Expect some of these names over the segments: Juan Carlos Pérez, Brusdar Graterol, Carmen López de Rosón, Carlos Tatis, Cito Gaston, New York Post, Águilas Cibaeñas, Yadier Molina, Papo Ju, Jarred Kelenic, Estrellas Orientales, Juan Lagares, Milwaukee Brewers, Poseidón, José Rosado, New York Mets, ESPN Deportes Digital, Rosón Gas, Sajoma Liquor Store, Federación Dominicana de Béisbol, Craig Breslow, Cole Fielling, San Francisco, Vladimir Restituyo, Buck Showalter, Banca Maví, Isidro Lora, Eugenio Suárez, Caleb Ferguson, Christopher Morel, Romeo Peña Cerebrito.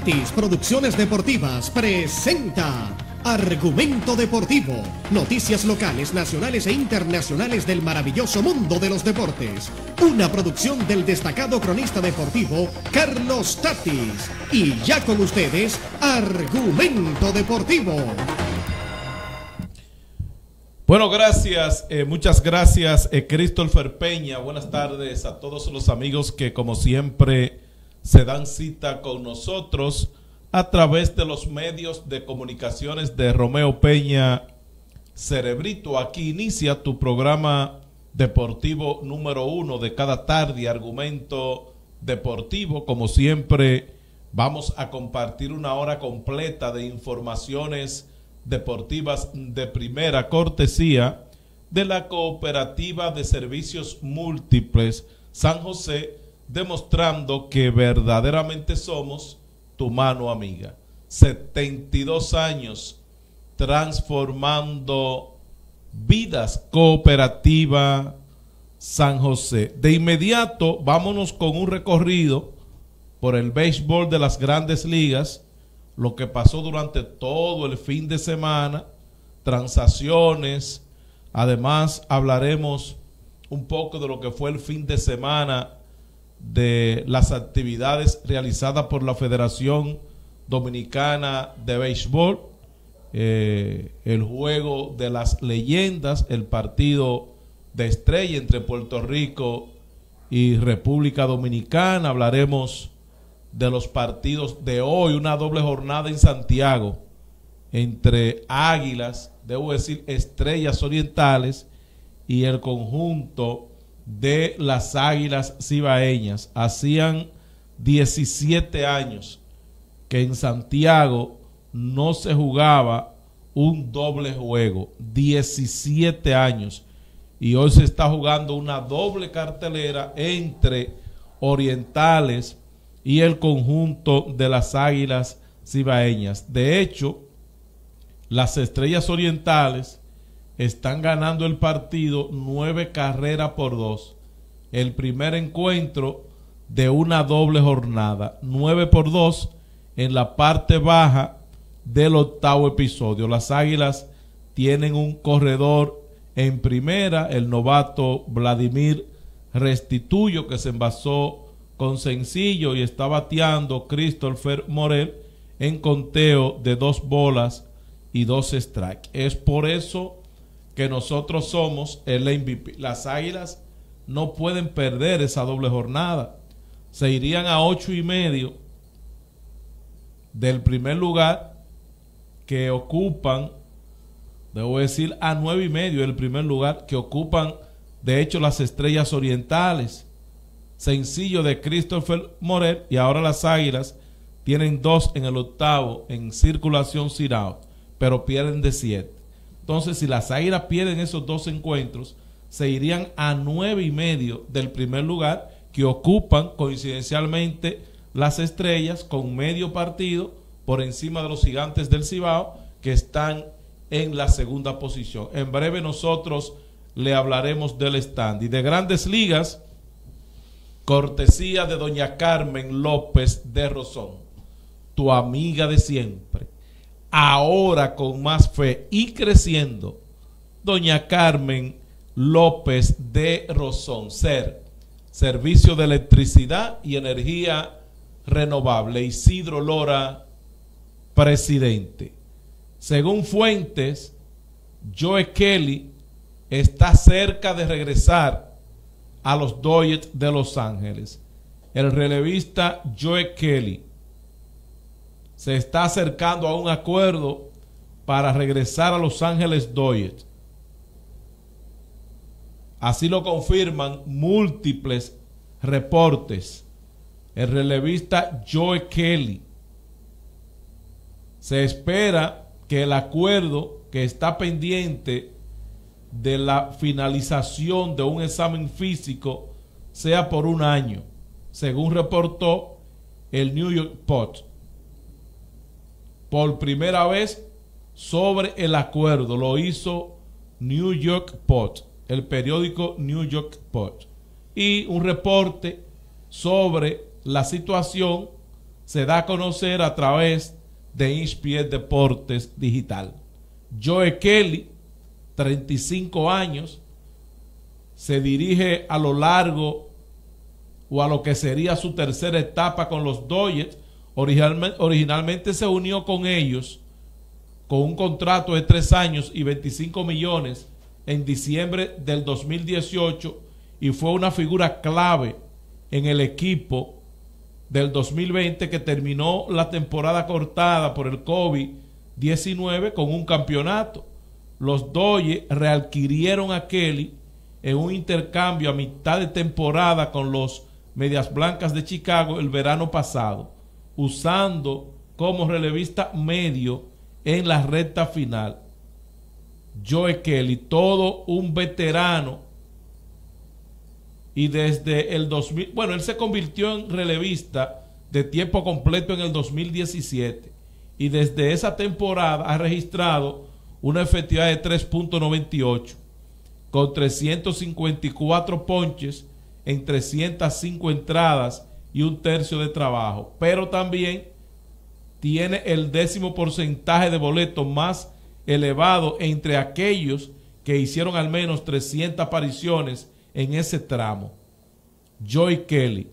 Tatis, Producciones Deportivas presenta Argumento Deportivo. Noticias locales, nacionales e internacionales del maravilloso mundo de los deportes. Una producción del destacado cronista deportivo Carlos Tatis. Y ya con ustedes, Argumento Deportivo. Bueno, gracias, muchas gracias, Christopher Peña. Buenas tardes a todos los amigos que, como siempre, se dan cita con nosotros a través de los medios de comunicaciones de Romeo Peña Cerebrito. Aquí inicia tu programa deportivo número 1 de cada tarde, Argumento Deportivo. Como siempre, vamos a compartir una hora completa de informaciones deportivas de primera, cortesía de la Cooperativa de Servicios Múltiples San José, demostrando que verdaderamente somos tu mano amiga. 72 años transformando vidas, Cooperativa San José. De inmediato, vámonos con un recorrido por el béisbol de las grandes ligas, lo que pasó durante todo el fin de semana, transacciones. Además, hablaremos un poco de lo que fue el fin de semana de las actividades realizadas por la Federación Dominicana de Béisbol, el juego de las leyendas, el partido de estrella entre Puerto Rico y República Dominicana. Hablaremos de los partidos de hoy, una doble jornada en Santiago entre Águilas, debo decir Estrellas Orientales, y el conjunto de las Águilas Cibaeñas. Hacían 17 años que en Santiago no se jugaba un doble juego, 17 años, y hoy se está jugando una doble cartelera entre Orientales y el conjunto de las Águilas Cibaeñas. De hecho, las Estrellas Orientales están ganando el partido 9 carreras por 2. El primer encuentro de una doble jornada, 9 por 2, en la parte baja del 8º episodio. Las Águilas tienen un corredor en primera, el novato Vladimir Restituyo, que se envasó con sencillo y está bateando Christopher Morel en conteo de 2 bolas y 2 strikes. Es por eso que nosotros somos el MVP. Las Águilas no pueden perder esa doble jornada. Se irían a 8.5 del primer lugar, que ocupan, debo decir, a 9.5 del primer lugar, que ocupan, de hecho, las Estrellas Orientales. Sencillo de Christopher Morel, y ahora las Águilas tienen 2 en el 8º en circulación Cirao, pero pierden de 7. Entonces, si las Águilas pierden esos 2 encuentros, se irían a 9.5 del primer lugar, que ocupan coincidencialmente las Estrellas, con medio partido por encima de los Gigantes del Cibao, que están en la segunda posición. En breve nosotros le hablaremos del stand. Y de grandes ligas, cortesía de doña Carmen López de Rosón, tu amiga de siempre. Ahora con más fe y creciendo, doña Carmen López de Rosón, Servicio de Electricidad y Energía Renovable. Isidro Lora, presidente. Según fuentes, Joe Kelly está cerca de regresar a los Dodgers de Los Ángeles. El relevista Joe Kelly se está acercando a un acuerdo para regresar a Los Angeles Dodgers. Así lo confirman múltiples reportes. El relevista Joe Kelly, se espera que el acuerdo, que está pendiente de la finalización de un examen físico, sea por 1 año, según reportó el New York Post. Por primera vez sobre el acuerdo lo hizo New York Post, el periódico New York Post. Y un reporte sobre la situación se da a conocer a través de ESPN Deportes Digital. Joe Kelly, 35 años, se dirige a lo largo o a lo que sería su tercera etapa con los Dodgers. Originalmente se unió con ellos con un contrato de 3 años y 25 millones en diciembre del 2018 y fue una figura clave en el equipo del 2020 que terminó la temporada cortada por el COVID-19 con un campeonato. Los Dodgers readquirieron a Kelly en un intercambio a mitad de temporada con los Medias Blancas de Chicago el verano pasado, usando como relevista medio en la recta final. Joe Kelly, todo un veterano, y desde el 2000, bueno, él se convirtió en relevista de tiempo completo en el 2017 y desde esa temporada ha registrado una efectividad de 3.98 con 354 ponches en 305 entradas y 1/3 de trabajo, pero también tiene el 10º porcentaje de boletos más elevado entre aquellos que hicieron al menos 300 apariciones en ese tramo. Joe Kelly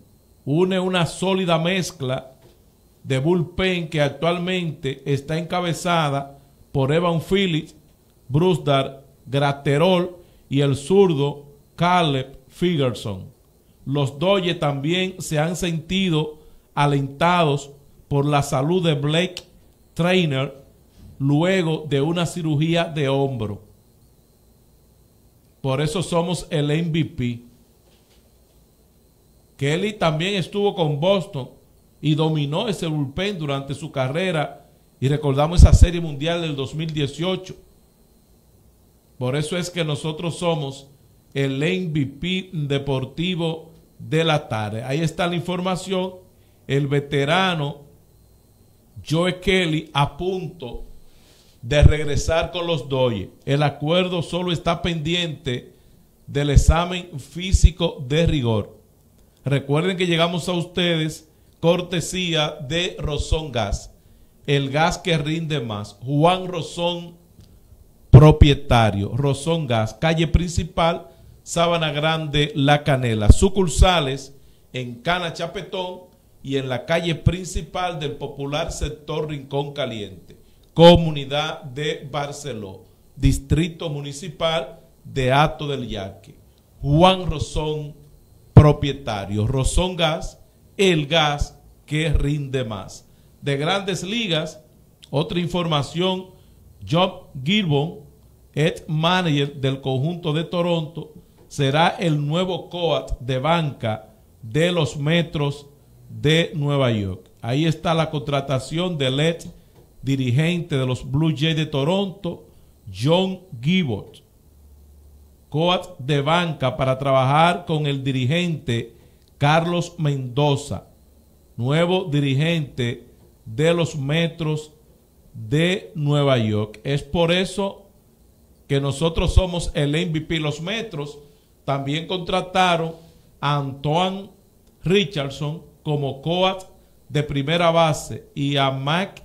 une una sólida mezcla de bullpen que actualmente está encabezada por Evan Phillips, Brusdar, Graterol y el zurdo Caleb Ferguson. Los Dodgers también se han sentido alentados por la salud de Blake Traynor luego de una cirugía de hombro. Por eso somos el MVP. Kelly también estuvo con Boston y dominó ese bullpen durante su carrera y recordamos esa serie mundial del 2018. Por eso es que nosotros somos el MVP deportivo de la tarde. Ahí está la información. El veterano Joe Kelly a punto de regresar con los Dodgers. El acuerdo solo está pendiente del examen físico de rigor. Recuerden que llegamos a ustedes cortesía de Rosón Gas, el gas que rinde más. Juan Rosón, propietario. Rosón Gas, calle principal, Sabana Grande, La Canela. Sucursales en Cana Chapetón y en la calle principal del popular sector Rincón Caliente, comunidad de Barceló, distrito municipal de Hato del Yaque. Juan Rosón, propietario. Rosón Gas, el gas que rinde más. De Grandes Ligas, otra información, John Gibbons, ex manager del conjunto de Toronto, será el nuevo coach de banca de los Metros de Nueva York. Ahí está la contratación del ex dirigente de los Blue Jays de Toronto, John Gibbons, coach de banca para trabajar con el dirigente Carlos Mendoza, nuevo dirigente de los Metros de Nueva York. Es por eso que nosotros somos el MVP. Los Metros también contrataron a Antoine Richardson como coach de primera base y a Mac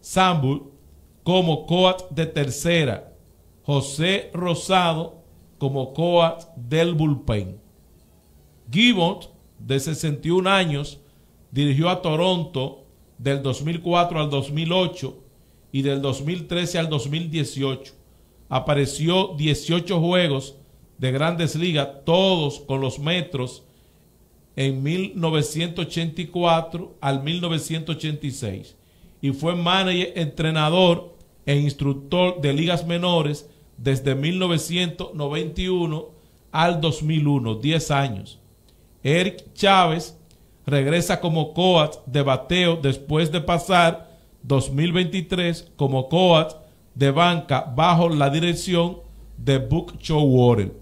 Sambul como coach de tercera, José Rosado como coach del bullpen. Gibbons, de 61 años, dirigió a Toronto del 2004 al 2008 y del 2013 al 2018. Apareció 18 juegos de Grandes Ligas, todos con los Metros en 1984 al 1986. Y fue manager, entrenador e instructor de ligas menores desde 1991 al 2001, 10 años. Eric Chávez regresa como coach de bateo después de pasar 2023 como coach de banca bajo la dirección de Buck Showalter.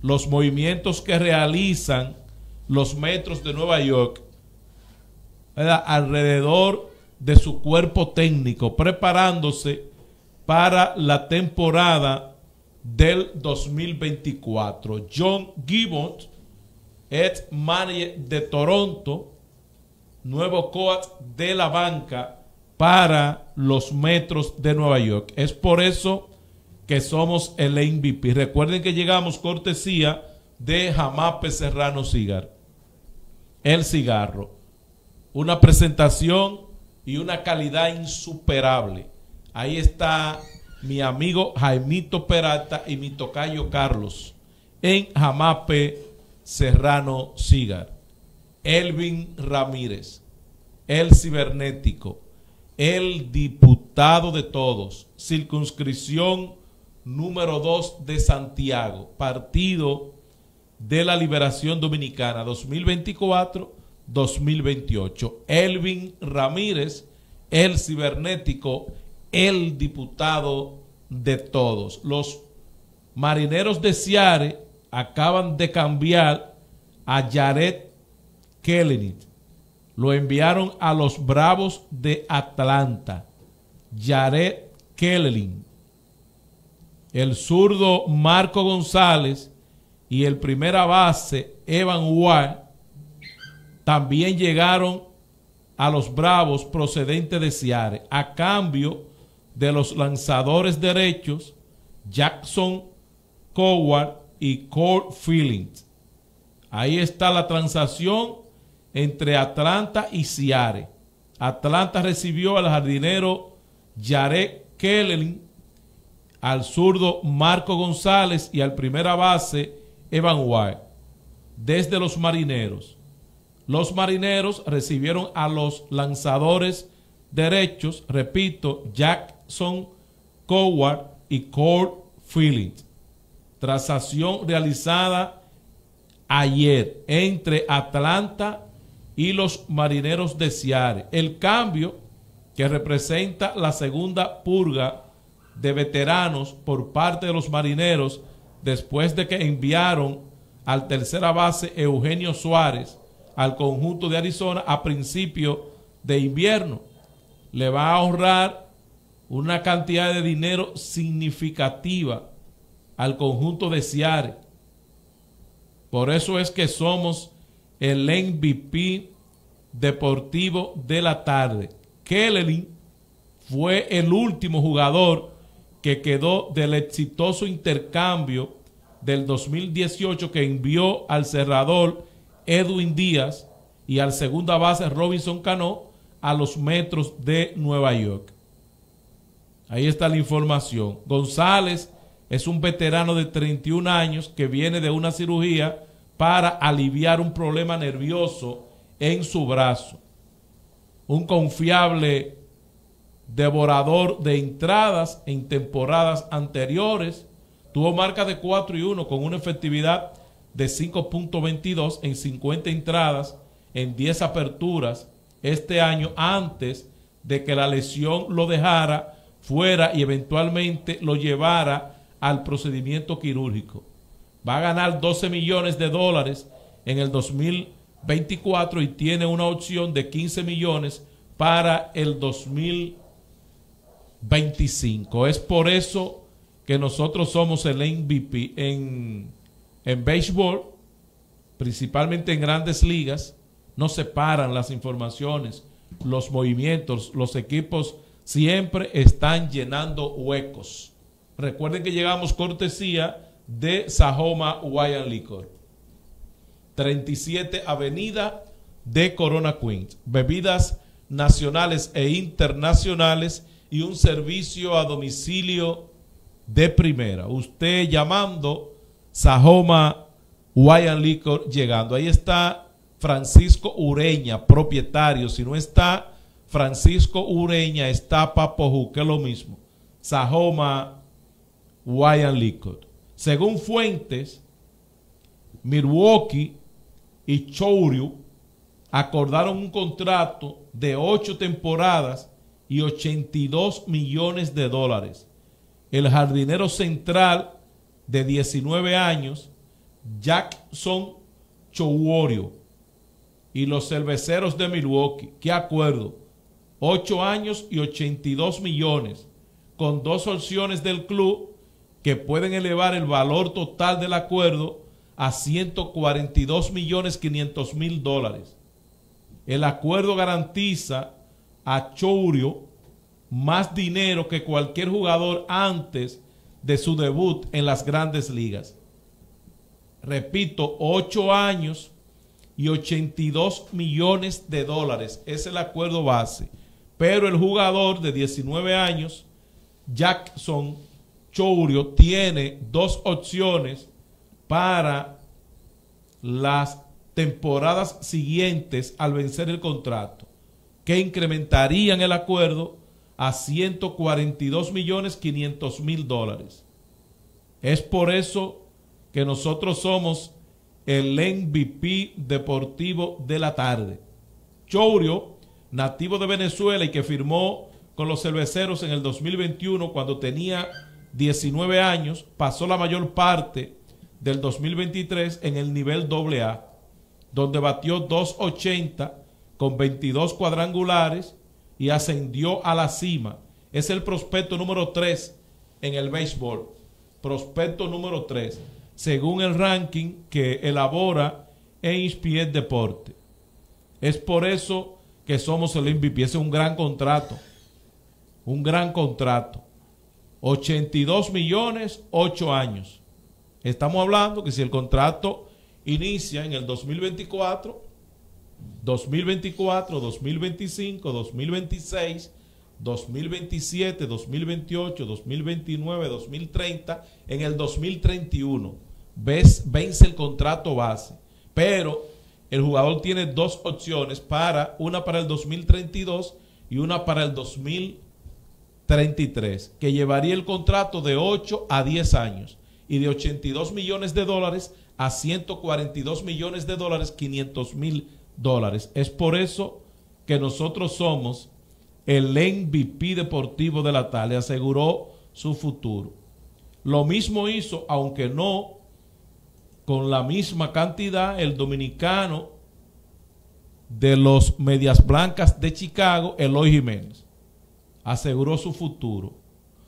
Los movimientos que realizan los Metros de Nueva York, ¿verdad?, alrededor de su cuerpo técnico, preparándose para la temporada del 2024. John Gibbons, ex manager de Toronto, nuevo coach de la banca para los Metros de Nueva York. Es por eso que somos el MVP. Recuerden que llegamos cortesía de Jamape Serrano Cigar. El cigarro, una presentación y una calidad insuperable. Ahí está mi amigo Jaimito Peralta y mi tocayo Carlos en Jamape Serrano Cigar. Elvin Ramírez, el cibernético, el diputado de todos, circunscripción número 2 de Santiago, partido de la Liberación Dominicana 2024-2028. Elvin Ramírez, el cibernético, el diputado de todos. Los Marineros de Ciare acaban de cambiar a Jarred Kelenic. Lo enviaron a los Bravos de Atlanta. Jarred Kelenic, el zurdo Marco González y el primera base Evan White también llegaron a los Bravos procedentes de Ciare, a cambio de los lanzadores derechos Jackson Cowart y Cole Fielling. Ahí está la transacción entre Atlanta y Ciare. Atlanta recibió al jardinero Jarred Kelenic, al zurdo Marco González y al primera base Evan White. Desde los Marineros, los Marineros recibieron a los lanzadores derechos, repito, Jackson Cowart y Cole Fielling. Transacción realizada ayer entre Atlanta y los Marineros de Ciare. El cambio que representa la segunda purga de veteranos por parte de los Marineros, después de que enviaron al tercera base Eugenio Suárez al conjunto de Arizona a principio de invierno. Le va a ahorrar una cantidad de dinero significativa al conjunto de Ciare. Por eso es que somos el MVP deportivo de la tarde. Kelenic fue el último jugador que quedó del exitoso intercambio del 2018 que envió al cerrador Edwin Díaz y al segunda base Robinson Cano a los Metros de Nueva York. Ahí está la información. González es un veterano de 31 años que viene de una cirugía para aliviar un problema nervioso en su brazo. Un confiable devorador de entradas en temporadas anteriores. Tuvo marca de 4-1 con una efectividad de 5.22 en 50 entradas en 10 aperturas este año, antes de que la lesión lo dejara fuera y eventualmente lo llevara al procedimiento quirúrgico. Va a ganar $12 millones en el 2024 y tiene una opción de 15 millones para el 2025. Es por eso que nosotros somos el MVP en béisbol, principalmente en grandes ligas. No separan las informaciones, los movimientos, los equipos siempre están llenando huecos. Recuerden que llegamos cortesía de Sahoma Wine Liquor, 37 Avenida de Corona, Queens. Bebidas nacionales e internacionales y un servicio a domicilio de primera. Usted llamando, Sahoma Wine Liquor llegando. Ahí está Francisco Ureña, propietario. Si no está Francisco Ureña, está Papo Ju, que es lo mismo. Sahoma Wine Liquor. Según fuentes, Milwaukee y Chourio acordaron un contrato de 8 temporadas y $82 millones. El jardinero central de 19 años, Jackson Chourio, y los cerveceros de Milwaukee. ¿Qué acuerdo? 8 años y $82 millones, con 2 opciones del club que pueden elevar el valor total del acuerdo a $142.500.000. El acuerdo garantiza a Chourio más dinero que cualquier jugador antes de su debut en las grandes ligas. Repito, 8 años y 82 millones de dólares. Es el acuerdo base. Pero el jugador de 19 años, Jackson Chourio, tiene 2 opciones para las temporadas siguientes al vencer el contrato, que incrementarían el acuerdo a 142.500.000 dólares. Es por eso que nosotros somos el MVP deportivo de la tarde. Chourio, nativo de Venezuela y que firmó con los cerveceros en el 2021 cuando tenía 19 años, pasó la mayor parte del 2023 en el nivel AA, donde batió .280 con 22 cuadrangulares y ascendió a la cima. Es el prospecto número 3 en el béisbol. Prospecto número 3, según el ranking que elabora ESPN Deporte. Es por eso que somos el MVP. Ese es un gran contrato. Un gran contrato. 82 millones, 8 años. Estamos hablando que si el contrato inicia en el 2024, 2025, 2026, 2027, 2028, 2029, 2030, en el 2031. Vence el contrato base. Pero el jugador tiene 2 opciones, una para el 2032 y una para el 2033, que llevaría el contrato de 8 a 10 años y de 82 millones de dólares a 142 millones de dólares, 500 mil dólares. Es por eso que nosotros somos el MVP deportivo de la tarde. Aseguró su futuro. Lo mismo hizo, aunque no con la misma cantidad, el dominicano de los Medias Blancas de Chicago, Eloy Jiménez. Aseguró su futuro.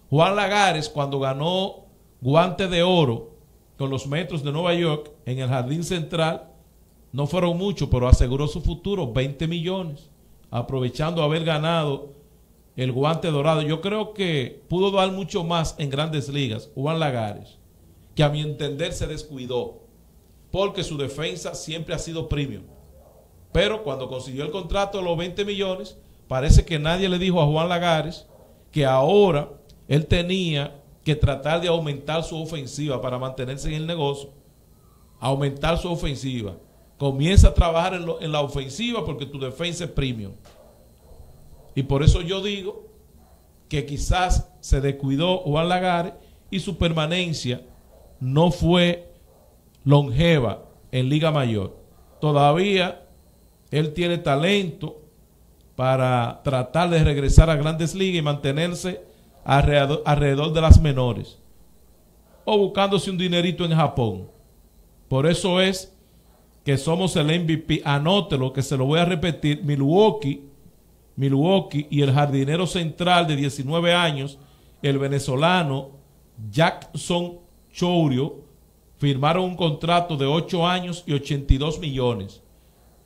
Juan Lagares, cuando ganó Guante de Oro con los Metros de Nueva York en el Jardín Central, no fueron muchos, pero aseguró su futuro, 20 millones, aprovechando haber ganado el Guante Dorado. Yo creo que pudo dar mucho más en Grandes Ligas, Juan Lagares, que a mi entender se descuidó, porque su defensa siempre ha sido premium. Pero cuando consiguió el contrato de los 20 millones, parece que nadie le dijo a Juan Lagares que ahora él tenía que tratar de aumentar su ofensiva para mantenerse en el negocio. Aumentar su ofensiva. Comienza a trabajar en la ofensiva porque tu defensa es premium. Y por eso yo digo que quizás se descuidó Juan Lagares y su permanencia no fue longeva en Liga Mayor. Todavía él tiene talento para tratar de regresar a Grandes Ligas y mantenerse alrededor de las menores, o buscándose un dinerito en Japón. Por eso es que somos el MVP. Anótelo, que se lo voy a repetir. Milwaukee y el jardinero central de 19 años, el venezolano Jackson Chourio, firmaron un contrato de 8 años y 82 millones.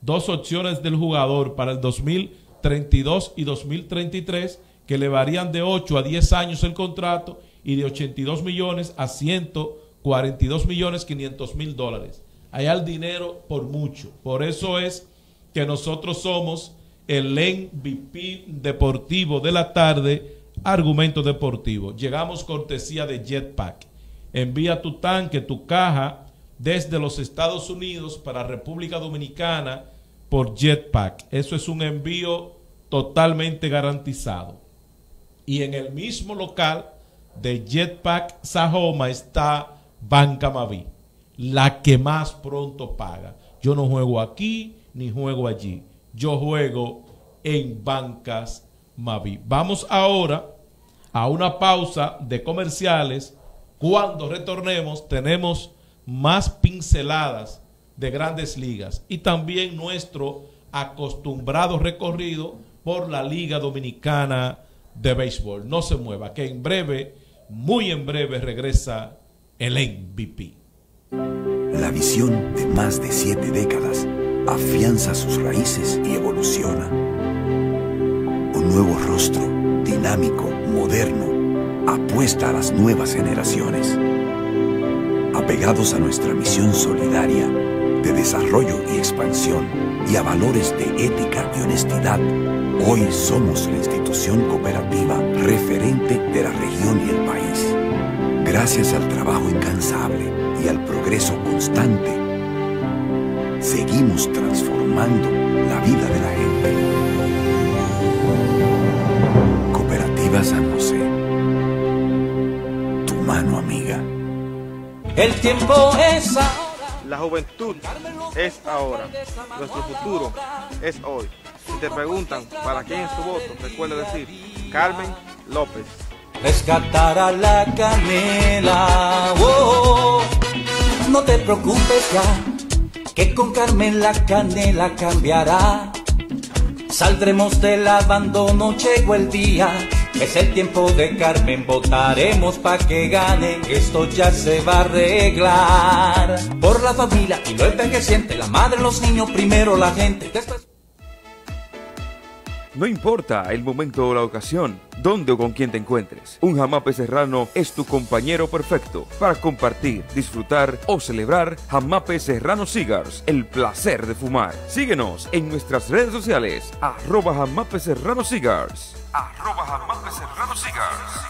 2 opciones del jugador para el 2032 y 2033, que le varían de 8 a 10 años el contrato y de 82 millones a 142 millones 500 mil dólares. Allá el dinero por mucho. Por eso es que nosotros somos el MVP deportivo de la tarde, Argumento Deportivo. Llegamos cortesía de Jetpack. Envía tu tanque, tu caja, desde los Estados Unidos para República Dominicana por Jetpack. Eso es un envío totalmente garantizado. Y en el mismo local de Jetpack Sajoma está Banca Maví, la que más pronto paga. Yo no juego aquí ni juego allí. Yo juego en Bancas Maví. Vamos ahora a una pausa de comerciales. Cuando retornemos, tenemos más pinceladas de Grandes Ligas y también nuestro acostumbrado recorrido por la Liga Dominicana de Béisbol. No se mueva, que en breve, muy en breve, regresa el MVP. La visión de más de 7 décadas afianza sus raíces y evoluciona. Un nuevo rostro, dinámico, moderno, apuesta a las nuevas generaciones. Apegados a nuestra misión solidaria de desarrollo y expansión y a valores de ética y honestidad, hoy somos la institución cooperativa referente de la región y el país. Gracias al trabajo incansable y al progreso constante, seguimos transformando la vida de la gente. Cooperativa San José, tu mano amiga. El tiempo es ahora. La juventud es ahora. Nuestro futuro es hoy. Si te preguntan para quién es tu voto, recuerda decir Carmen López. Rescatar a la Canela, oh, oh. No te preocupes ya, que con Carmen la Canela cambiará. Saldremos del abandono, llegó el día, es el tiempo de Carmen, votaremos pa' que gane, esto ya se va a arreglar. Por la familia y lo envejeciente, la madre, los niños, primero la gente, después... No importa el momento o la ocasión, dónde o con quién te encuentres, un jamape serrano es tu compañero perfecto para compartir, disfrutar o celebrar. Jamape Serrano Cigars, el placer de fumar. Síguenos en nuestras redes sociales, @jamapeserranocigars, @jamapeserranocigars.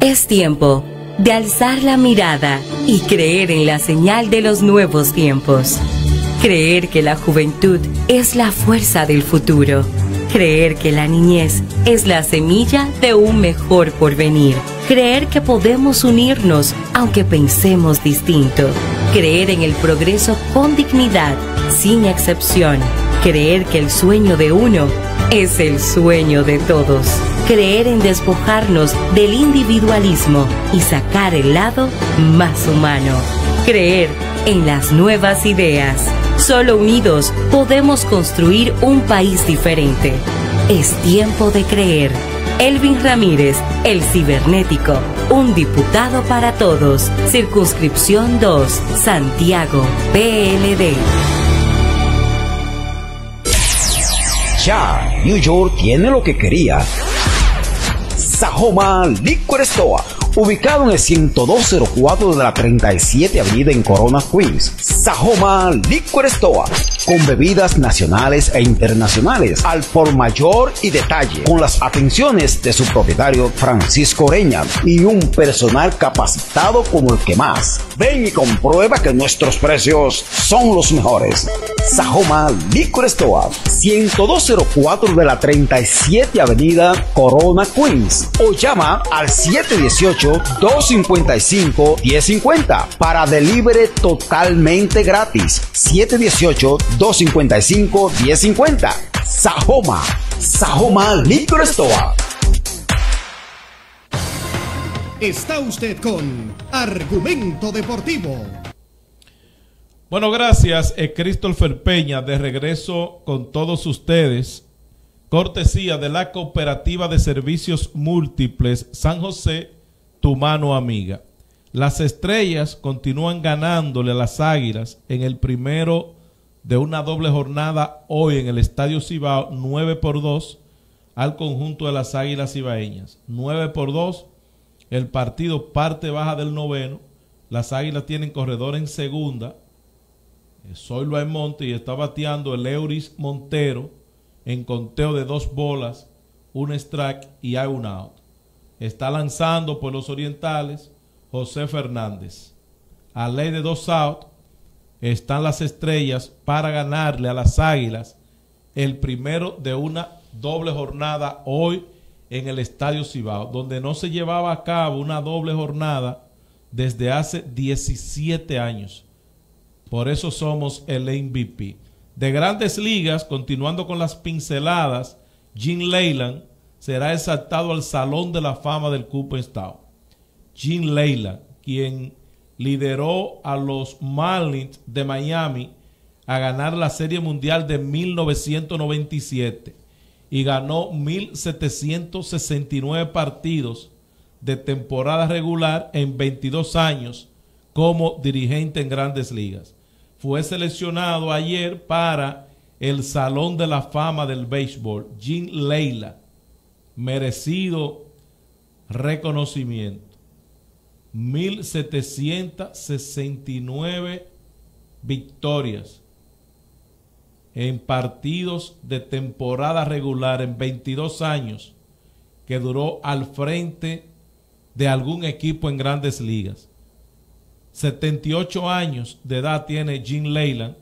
Es tiempo de alzar la mirada y creer en la señal de los nuevos tiempos. Creer que la juventud es la fuerza del futuro. Creer que la niñez es la semilla de un mejor porvenir. Creer que podemos unirnos aunque pensemos distinto. Creer en el progreso con dignidad, sin excepción. Creer que el sueño de uno es el sueño de todos. Creer en despojarnos del individualismo y sacar el lado más humano. Creer en las nuevas ideas. Solo unidos podemos construir un país diferente. Es tiempo de creer. Elvin Ramírez, el cibernético. Un diputado para todos. Circunscripción 2, Santiago, PLD. Ya, New York tiene lo que quería. Sajoma Liquor Store, ubicado en el 10204 de la 37 Avenida en Corona, Queens. Sajoma Liquor Store, con bebidas nacionales e internacionales al por mayor y detalle, con las atenciones de su propietario Francisco Oreña y un personal capacitado como el que más. Ven y comprueba que nuestros precios son los mejores. Sajoma Liquor Store, 10204 de la 37 Avenida Corona, Queens, o llama al 718-255-1050 para delivery totalmente gratis. 718-255-1050. Sajoma, Sajoma Liquor Store. Está usted con Argumento Deportivo. Bueno, gracias, Christopher Peña, de regreso con todos ustedes. Cortesía de la Cooperativa de Servicios Múltiples San José, tu mano amiga. Las Estrellas continúan ganándole a las Águilas en el primero de una doble jornada hoy en el Estadio Cibao, 9-2 al conjunto de las Águilas Cibaeñas. 9-2, el partido parte baja del noveno. Las Águilas tienen corredor en segunda. Soy Luis Monte y está bateando el Euris Montero en conteo de 2 bolas, un strike y hay un out. Está lanzando por los orientales José Fernández. A ley de 2 outs están las Estrellas para ganarle a las Águilas el primero de una doble jornada hoy en el Estadio Cibao, donde no se llevaba a cabo una doble jornada desde hace 17 años. Por eso somos el MVP. De Grandes Ligas, continuando con las pinceladas, Jim Leyland será exaltado al Salón de la Fama del Cooperstown. Jim Leyland, quien lideró a los Marlins de Miami a ganar la Serie Mundial de 1997 y ganó 1.769 partidos de temporada regular en 22 años como dirigente en Grandes Ligas. fue seleccionado ayer para el Salón de la Fama del Béisbol, Jim Leyland. Merecido reconocimiento. 1,769 victorias en partidos de temporada regular en 22 años que duró al frente de algún equipo en Grandes Ligas. 78 años de edad tiene Jim Leyland.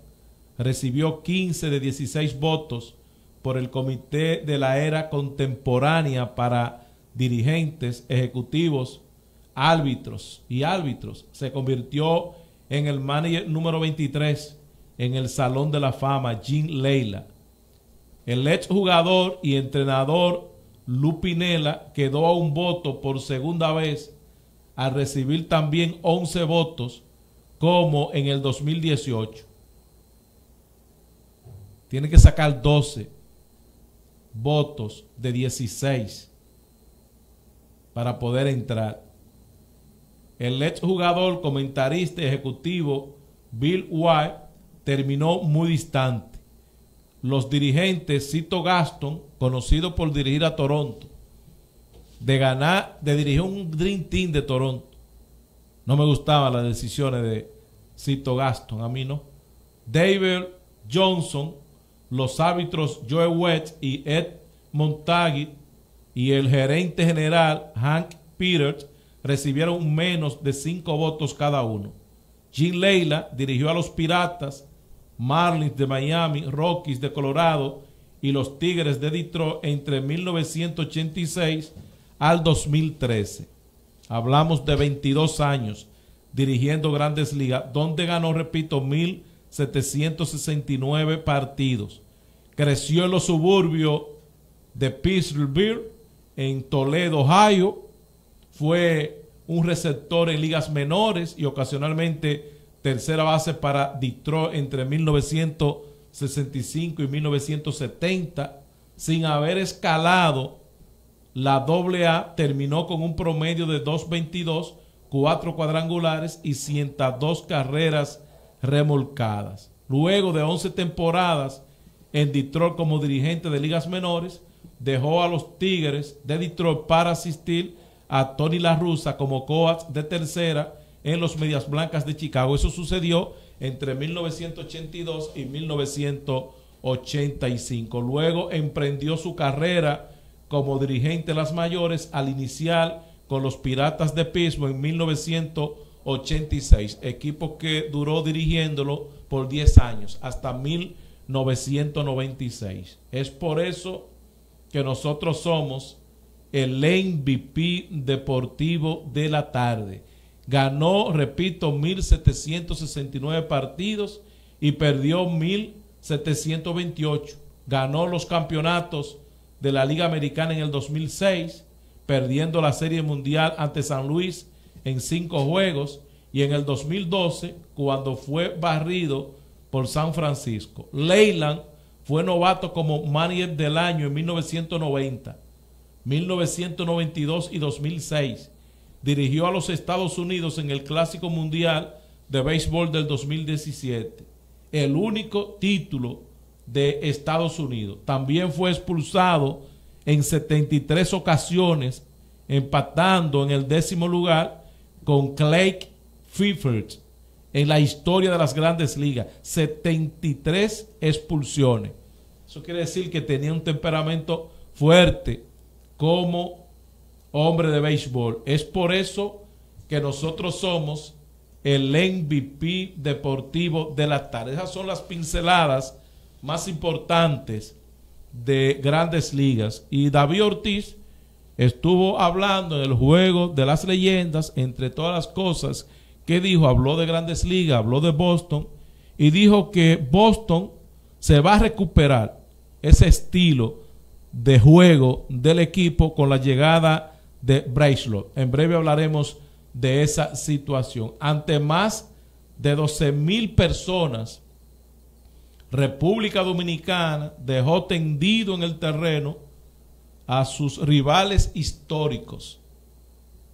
Recibió 15 de 16 votos por el Comité de la Era Contemporánea para dirigentes, ejecutivos, árbitros. Se convirtió en el manager número 23 en el Salón de la Fama, Jim Leyland. El exjugador y entrenador Lou Pinella quedó a un voto por segunda vez al recibir también 11 votos como en el 2018. Tiene que sacar 12 votos de 16 para poder entrar. El exjugador, comentarista y ejecutivo Bill White terminó muy distante. Los dirigentes Cito Gaston, conocido por dirigir a Toronto, de dirigir un Dream Team de Toronto. No me gustaban las decisiones de Cito Gaston, a mí no. David Johnson, los árbitros Joe West y Ed Montagui y el gerente general Hank Peters recibieron menos de 5 votos cada uno. Jim Leyland dirigió a los Piratas, Marlins de Miami, Rockies de Colorado y los Tigres de Detroit entre 1986 al 2013. Hablamos de 22 años dirigiendo Grandes Ligas, donde ganó, repito, 1,769 partidos. Creció en los suburbios de Pittsburgh, en Toledo, Ohio. Fue un receptor en ligas menores y ocasionalmente tercera base para Detroit entre 1965 y 1970. Sin haber escalado la AA, terminó con un promedio de 2.22, 4 cuadrangulares y 102 carreras remolcadas. Luego de 11 temporadas en Detroit como dirigente de ligas menores, dejó a los Tigres de Detroit para asistir a Tony La Russa como coach de tercera en los Medias Blancas de Chicago. Eso sucedió entre 1982 y 1985. Luego emprendió su carrera como dirigente de las mayores al iniciar con los Piratas de Pittsburgh en 1986, equipo que duró dirigiéndolo por 10 años, hasta 1996. Es por eso que nosotros somos el MVP deportivo de la tarde. Ganó, repito, 1,769 partidos y perdió 1,728. Ganó los campeonatos de la Liga Americana en el 2006, perdiendo la Serie Mundial ante San Luis en 5 juegos, y en el 2012, cuando fue barrido por San Francisco. Leyland fue novato como manager del año en 1990. 1992 y 2006. Dirigió a los Estados Unidos en el Clásico Mundial de Béisbol del 2017, el único título de Estados Unidos. También fue expulsado en 73 ocasiones, empatando en el 10º lugar con Craig Breslow en la historia de las Grandes Ligas. 73 expulsiones. Eso quiere decir que tenía un temperamento fuerte como hombre de béisbol. Es por eso que nosotros somos el MVP deportivo de la tarde. Esas son las pinceladas más importantes de Grandes Ligas. Y David Ortiz estuvo hablando en el Juego de las Leyendas. Entre todas las cosas que dijo, habló de Grandes Ligas, habló de Boston, y dijo que Boston se va a recuperar ese estilo de juego del equipo con la llegada de Breslow. En breve hablaremos de esa situación. Ante más de 12,000 personas, República Dominicana dejó tendido en el terreno a sus rivales históricos,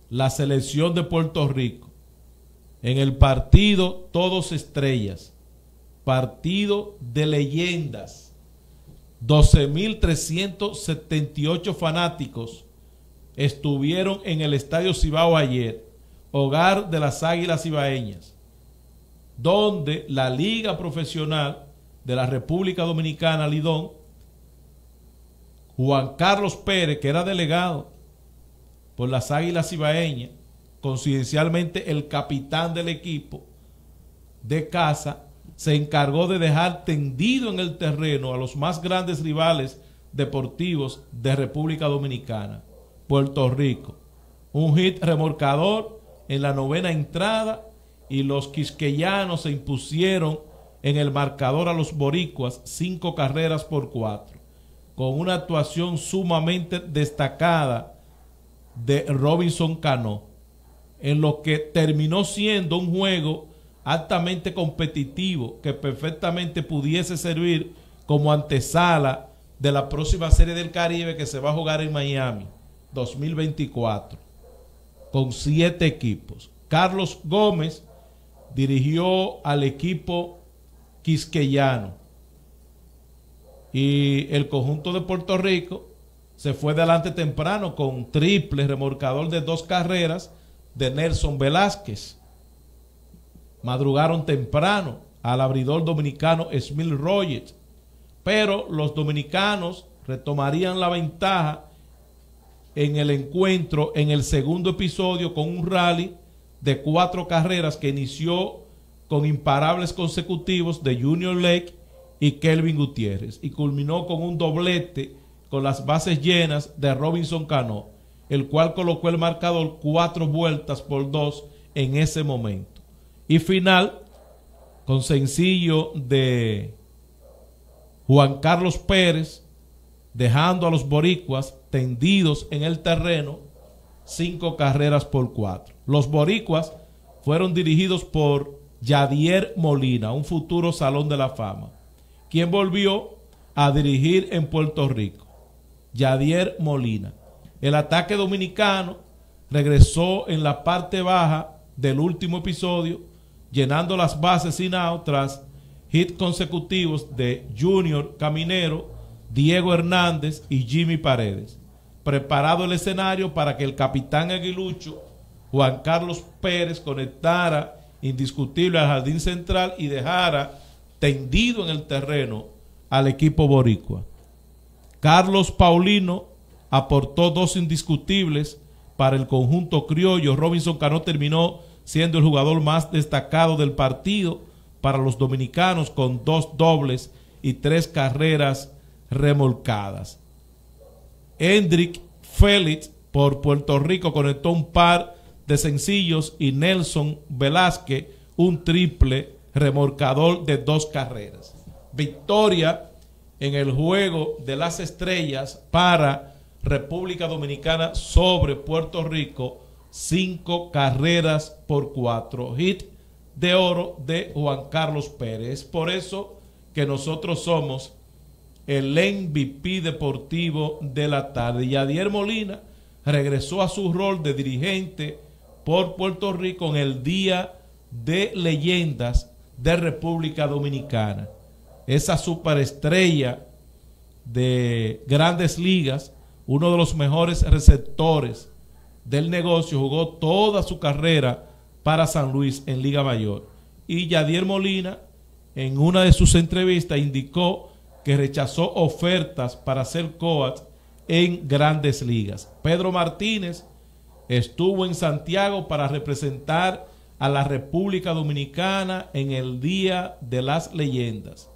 la selección de Puerto Rico, en el partido Todos Estrellas, partido de leyendas, 12.378 fanáticos estuvieron en el Estadio Cibao ayer, hogar de las Águilas Cibaeñas, donde la Liga Profesional de la República Dominicana, Lidón, Juan Carlos Pérez, que era delegado por las Águilas Cibaeñas, coincidencialmente el capitán del equipo de casa, se encargó de dejar tendido en el terreno a los más grandes rivales deportivos de República Dominicana, Puerto Rico. Un hit remorcador en la novena entrada y los quisqueyanos se impusieron en el marcador a los boricuas 5 carreras por 4, con una actuación sumamente destacada de Robinson Cano, en lo que terminó siendo un juego altamente competitivo que perfectamente pudiese servir como antesala de la próxima Serie del Caribe que se va a jugar en Miami 2024 con 7 equipos. Carlos Gómez dirigió al equipo quisqueyano y el conjunto de Puerto Rico se fue delante temprano con triple remorcador de 2 carreras de Nelson Velázquez. Madrugaron temprano al abridor dominicano Smil Rogers, pero los dominicanos retomarían la ventaja en el encuentro en el segundo episodio con un rally de 4 carreras que inició con imparables consecutivos de Junior Lake y Kelvin Gutiérrez y culminó con un doblete con las bases llenas de Robinson Cano, el cual colocó el marcador 4 vueltas por 2 en ese momento. Y final, con sencillo de Juan Carlos Pérez, dejando a los boricuas tendidos en el terreno 5 carreras por 4. Los boricuas fueron dirigidos por Yadier Molina, un futuro Salón de la Fama, quien volvió a dirigir en Puerto Rico. Yadier Molina. El ataque dominicano regresó en la parte baja del último episodio, llenando las bases sin out tras hits consecutivos de Junior Caminero, Diego Hernández y Jimmy Paredes. Preparado el escenario para que el capitán aguilucho Juan Carlos Pérez conectara indiscutible al jardín central y dejara tendido en el terreno al equipo boricua. Carlos Paulino aportó 2 indiscutibles para el conjunto criollo. Robinson Cano terminó siendo el jugador más destacado del partido para los dominicanos con 2 dobles y 3 carreras remolcadas. Hendrik Félix por Puerto Rico conectó un par de sencillos y Nelson Velázquez un triple remorcador de 2 carreras. Victoria en el juego de las estrellas para República Dominicana sobre Puerto Rico, 5 carreras por 4. Hit de oro de Juan Carlos Pérez. Por eso que nosotros somos el MVP deportivo de la tarde. Yadier Molina regresó a su rol de dirigente por Puerto Rico en el Día de Leyendas de República Dominicana. Esa superestrella de Grandes Ligas, uno de los mejores receptores del negocio, jugó toda su carrera para San Luis en Liga Mayor. Y Yadier Molina, en una de sus entrevistas, indicó que rechazó ofertas para ser coach en Grandes Ligas. Pedro Martínez estuvo en Santiago para representar a la República Dominicana en el Día de las Leyendas.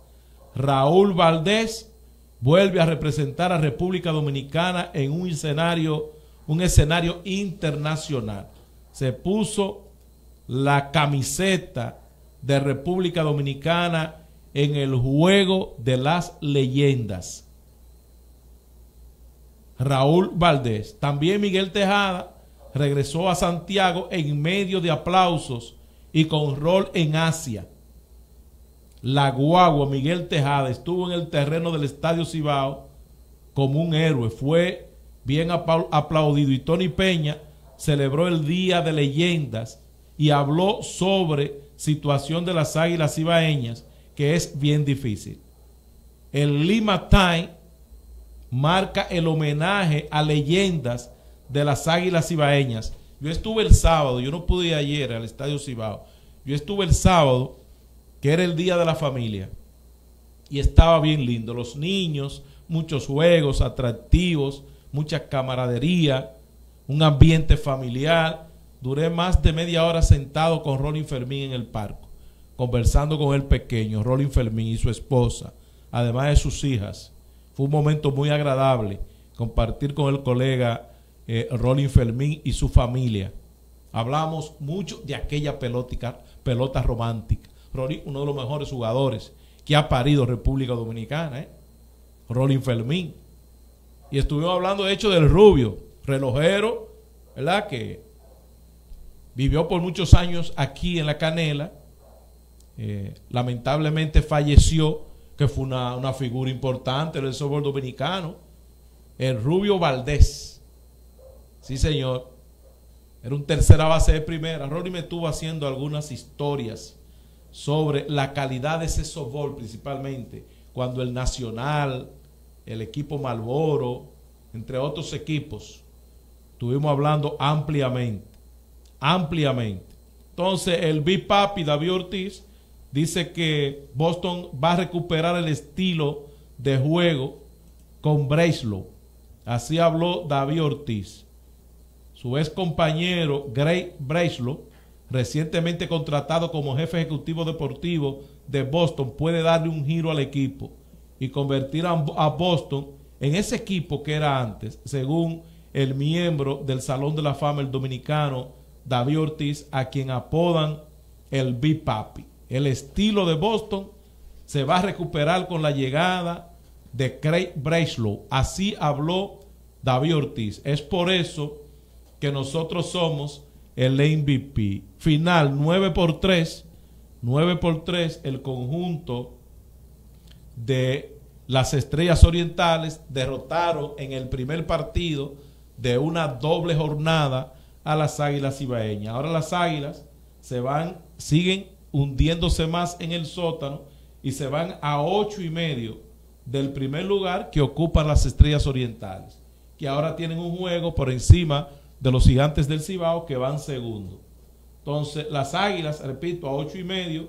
Raúl Valdés vuelve a representar a República Dominicana en un escenario internacional. Se puso la camiseta de República Dominicana en el Juego de las Leyendas. Raúl Valdés. También Miguel Tejada regresó a Santiago en medio de aplausos y con rol en Asia. La guagua Miguel Tejada estuvo en el terreno del Estadio Cibao como un héroe. Fue bien aplaudido y Tony Peña celebró el Día de Leyendas y habló sobre situación de las Águilas Cibaeñas que es bien difícil. El Lima Time marca el homenaje a leyendas de las Águilas Cibaeñas. Yo estuve el sábado, yo no pude ir ayer al Estadio Cibao, yo estuve el sábado, que era el Día de la Familia, y estaba bien lindo, los niños, muchos juegos atractivos, mucha camaradería, un ambiente familiar. Duré más de media hora sentado con Rolin Fermín en el parco, conversando con el pequeño, Rolin Fermín y su esposa, además de sus hijas. Fue un momento muy agradable compartir con el colega Rolin Fermín y su familia. Hablamos mucho de aquella pelota romántica. Rolin, uno de los mejores jugadores que ha parido República Dominicana, Rolin Fermín. Y estuvimos hablando, de hecho, del Rubio, relojero, ¿verdad?, que vivió por muchos años aquí en La Canela. Lamentablemente falleció, que fue una figura importante del softball dominicano. El Rubio Valdés. Sí, señor. Era un tercera base de primera. Rolly me estuvo haciendo algunas historias sobre la calidad de ese softball, principalmente cuando el Nacional, el equipo Marlboro, entre otros equipos, estuvimos hablando ampliamente. Entonces, el Big Papi, David Ortiz, dice que Boston va a recuperar el estilo de juego con Breslow. Así habló David Ortiz. Su ex compañero, Craig Breslow, recientemente contratado como jefe ejecutivo deportivo de Boston, puede darle un giro al equipo y convertir a Boston en ese equipo que era antes, según el miembro del Salón de la Fama, el dominicano David Ortiz, a quien apodan el Big Papi. El estilo de Boston se va a recuperar con la llegada de Craig Breslow. Así habló David Ortiz. Es por eso que nosotros somos el MVP. Final 9 por 3, el conjunto de las Estrellas Orientales derrotaron en el primer partido de una doble jornada a las Águilas Cibaeñas. Ahora las Águilas siguen hundiéndose más en el sótano y se van a 8.5 del primer lugar que ocupan las Estrellas Orientales, que ahora tienen un juego por encima de los Gigantes del Cibao, que van segundo. Entonces las Águilas, repito, a 8.5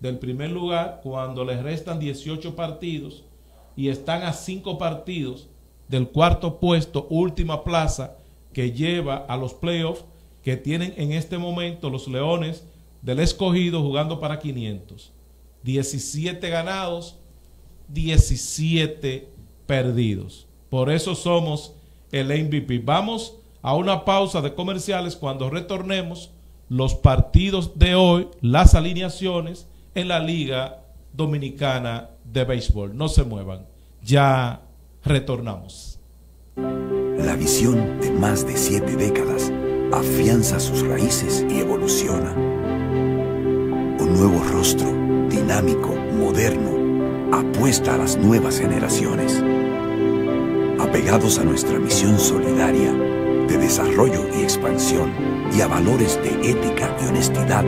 del primer lugar, cuando les restan 18 partidos y están a 5 partidos del cuarto puesto, última plaza que lleva a los playoffs, que tienen en este momento los Leones del Escogido jugando para 500. 17 ganados, 17 perdidos. Por eso somos el MVP. Vamos a una pausa de comerciales. Cuando retornemos, los partidos de hoy, las alineaciones en la Liga Dominicana de Béisbol. No se muevan, ya retornamos. La visión de más de 7 décadas afianza sus raíces y evoluciona. Un nuevo rostro, dinámico, moderno, apuesta a las nuevas generaciones. Apegados a nuestra misión solidaria de desarrollo y expansión y a valores de ética y honestidad,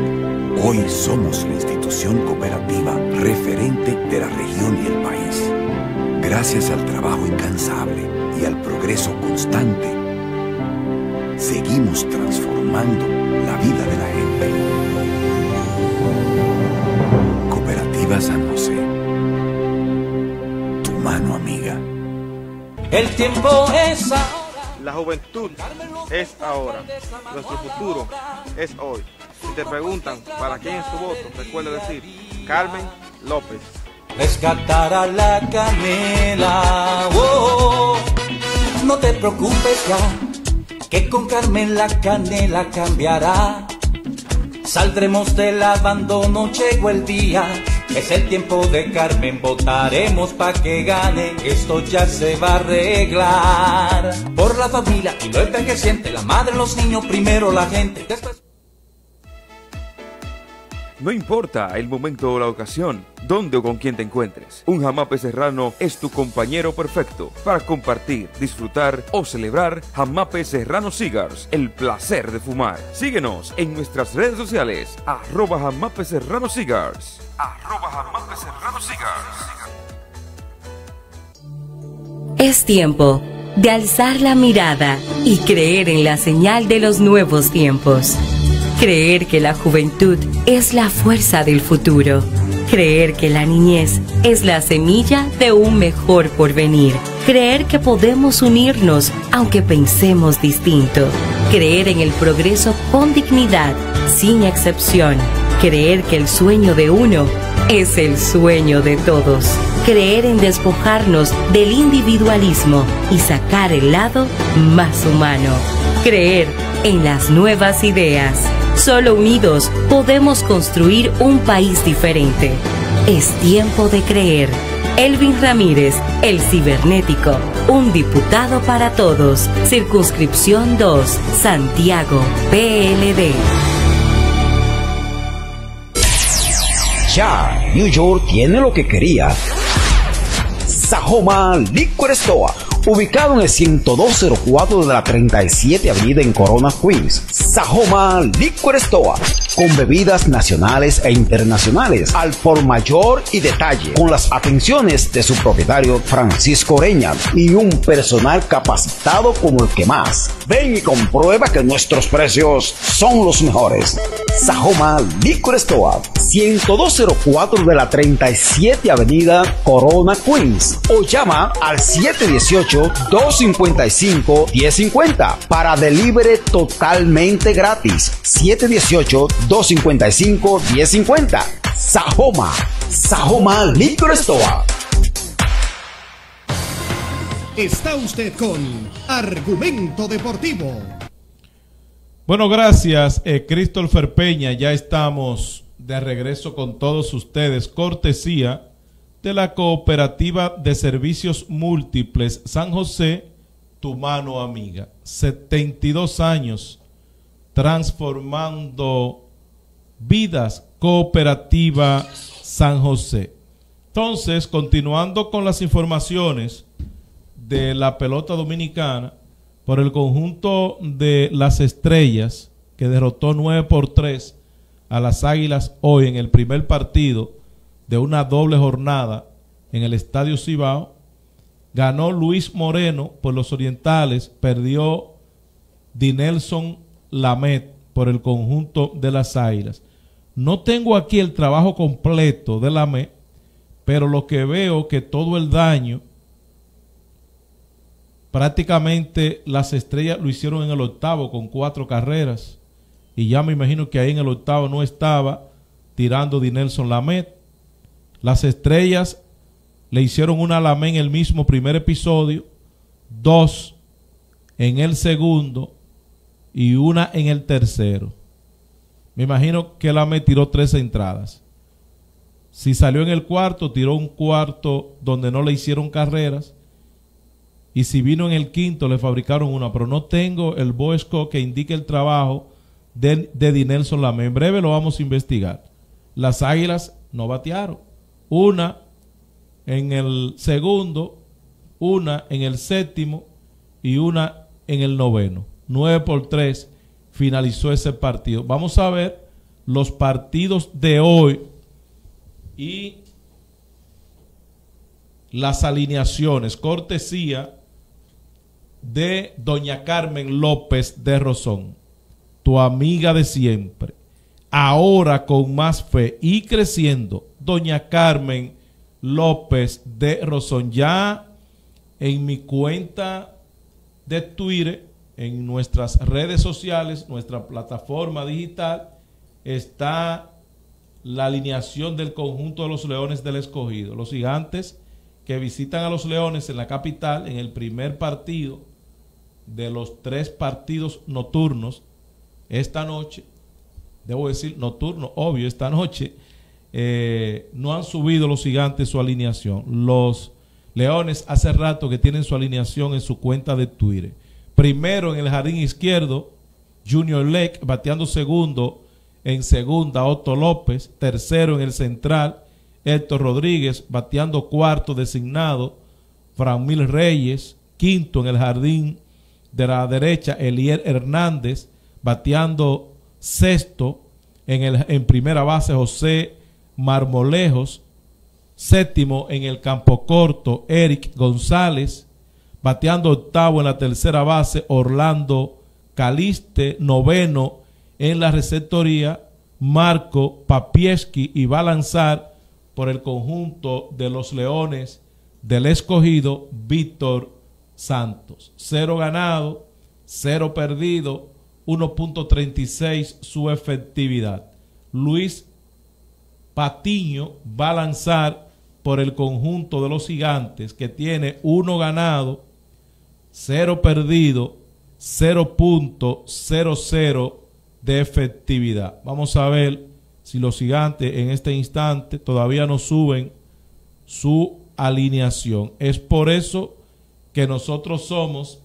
hoy somos la institución cooperativa referente de la región y el país. Gracias al trabajo incansable y al progreso constante, seguimos transformando la vida de la gente. Cooperativa San José, tu mano amiga. El tiempo es ahora. La juventud es ahora. Nuestro futuro es hoy. Si te preguntan para quién es tu voto, recuerda decir Carmen López. Rescatar a La Canela, oh, oh. No te preocupes ya, que con Carmen La Canela cambiará. Saldremos del abandono, llegó el día, es el tiempo de Carmen, votaremos pa' que gane, esto ya se va a arreglar. Por la familia y lo envejeciente, la madre, los niños, primero la gente, después... No importa el momento o la ocasión, dónde o con quién te encuentres, un jamape serrano es tu compañero perfecto para compartir, disfrutar o celebrar. Jamape Serrano Cigars, el placer de fumar. Síguenos en nuestras redes sociales, @jamapeserranocigars, @jamapeserranocigars. Es tiempo de alzar la mirada y creer en la señal de los nuevos tiempos. Creer que la juventud es la fuerza del futuro. Creer que la niñez es la semilla de un mejor porvenir. Creer que podemos unirnos aunque pensemos distinto. Creer en el progreso con dignidad, sin excepción. Creer que el sueño de uno es el sueño de todos. Creer en despojarnos del individualismo y sacar el lado más humano. Creer en las nuevas ideas. Solo unidos podemos construir un país diferente. Es tiempo de creer. Elvin Ramírez, el cibernético, un diputado para todos. Circunscripción 2, Santiago, PLD. Ya, New York tiene lo que quería. Sajoma Liquor Store, ubicado en el 10204 de la 37 Avenida en Corona, Queens. Sajoma Liquor Store, con bebidas nacionales e internacionales al por mayor y detalle, con las atenciones de su propietario Francisco Ureña y un personal capacitado como el que más. Ven y comprueba que nuestros precios son los mejores. Sajoma Liquor Store, 10204 de la 37 Avenida Corona, Queens, o llama al 718-255-1050 para delivery totalmente gratis. 718-255-1050. Sajoma, Sajoma Liquor Store. Está usted con Argumento Deportivo. Bueno, gracias, Christopher Peña. Ya estamos de regreso con todos ustedes, cortesía de la Cooperativa de Servicios Múltiples San José, tu mano amiga. 72 años transformando vidas, Cooperativa San José. Entonces, continuando con las informaciones de la pelota dominicana, por el conjunto de las Estrellas, que derrotó 9-3 a las Águilas hoy en el primer partido de una doble jornada en el Estadio Cibao, ganó Luis Moreno por los Orientales, perdió Dinelson Lamet por el conjunto de las Águilas. No tengo aquí el trabajo completo de Lamet, pero lo que veo que todo el daño prácticamente las Estrellas lo hicieron en el octavo con 4 carreras, y ya me imagino que ahí en el octavo no estaba tirando Dinelson Lamet. Las Estrellas le hicieron una a Lamet en el mismo primer episodio, 2 en el segundo y 1 en el tercero. Me imagino que Lamet tiró 3 entradas. Si salió en el cuarto, tiró un cuarto donde no le hicieron carreras, y si vino en el quinto le fabricaron una, pero no tengo el boxscore que indique el trabajo de Dinelson Lamet. En breve lo vamos a investigar. Las Águilas no batearon, 1 en el segundo, 1 en el séptimo y 1 en el noveno. 9-3 finalizó ese partido. Vamos a ver los partidos de hoy y las alineaciones, cortesía de doña Carmen López de Rosón, tu amiga de siempre, ahora con más fe y creciendo. Doña Carmen López de Rosón, ya en mi cuenta de Twitter, en nuestras redes sociales, nuestra plataforma digital, está la alineación del conjunto de los Leones del Escogido. Los Gigantes, que visitan a los Leones en la capital en el primer partido de los 3 partidos nocturnos esta noche. Debo decir nocturno, obvio, esta noche. No han subido los Gigantes su alineación. Los Leones hace rato que tienen su alineación en su cuenta de Twitter. Primero en el jardín izquierdo, Junior Lake, bateando segundo en segunda Otto López, tercero en el central Héctor Rodríguez, bateando cuarto designado Franmil Reyes, quinto en el jardín de la derecha Elier Hernández, bateando sexto en primera base José Marmolejos, séptimo en el campo corto Eric González, bateando octavo en la tercera base Orlando Caliste, noveno en la receptoría Marco Papieski, y va a lanzar por el conjunto de los Leones del Escogido Víctor Santos. 0 ganado, 0 perdido, 1.36 su efectividad. Luis Patiño va a lanzar por el conjunto de los Gigantes, que tiene 1 ganado, 0 perdido, 0.00 de efectividad. Vamos a ver si los Gigantes en este instante todavía no suben su alineación. Es por eso que nosotros somos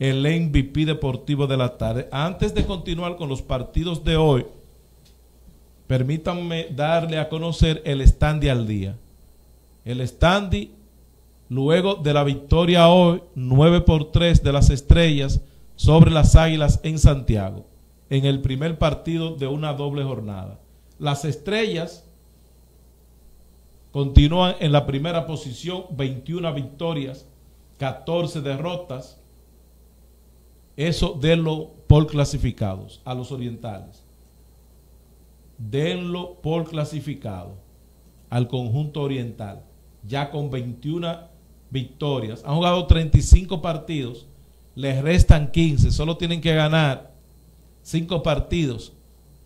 el MVP deportivo de la tarde. Antes de continuar con los partidos de hoy, permítanme darle a conocer el standy al día. El standy, luego de la victoria hoy, 9-3 de las Estrellas sobre las Águilas en Santiago, en el primer partido de una doble jornada. Las Estrellas continúan en la primera posición, 21 victorias, 14 derrotas. Eso denlo por clasificados a los orientales. Denlo por clasificado al conjunto oriental, ya con 21 victorias. Han jugado 35 partidos, les restan 15, solo tienen que ganar 5 partidos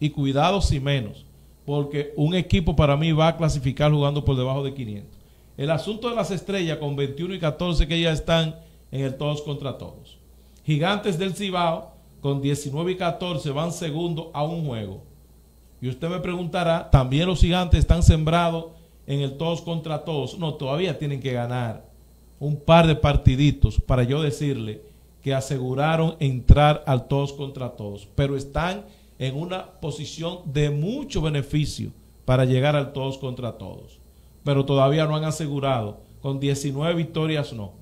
y cuidados y menos, porque un equipo para mí va a clasificar jugando por debajo de 500. El asunto de las Estrellas con 21 y 14 que ya están en el todos contra todos. Gigantes del Cibao con 19 y 14 van segundo a un juego. Y usted me preguntará, también los Gigantes están sembrados en el todos contra todos. No, todavía tienen que ganar un par de partiditos para yo decirle que aseguraron entrar al todos contra todos. Pero están en una posición de mucho beneficio para llegar al todos contra todos. Pero todavía no han asegurado, con 19 victorias no.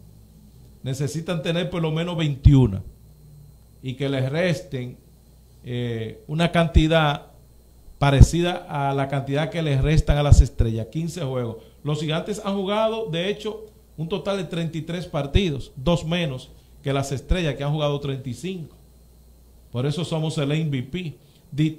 Necesitan tener por lo menos 21 y que les resten una cantidad parecida a la cantidad que les restan a las Estrellas, 15 juegos. Los Gigantes han jugado, de hecho, un total de 33 partidos, 2 menos que las Estrellas, que han jugado 35. Por eso somos el MVP.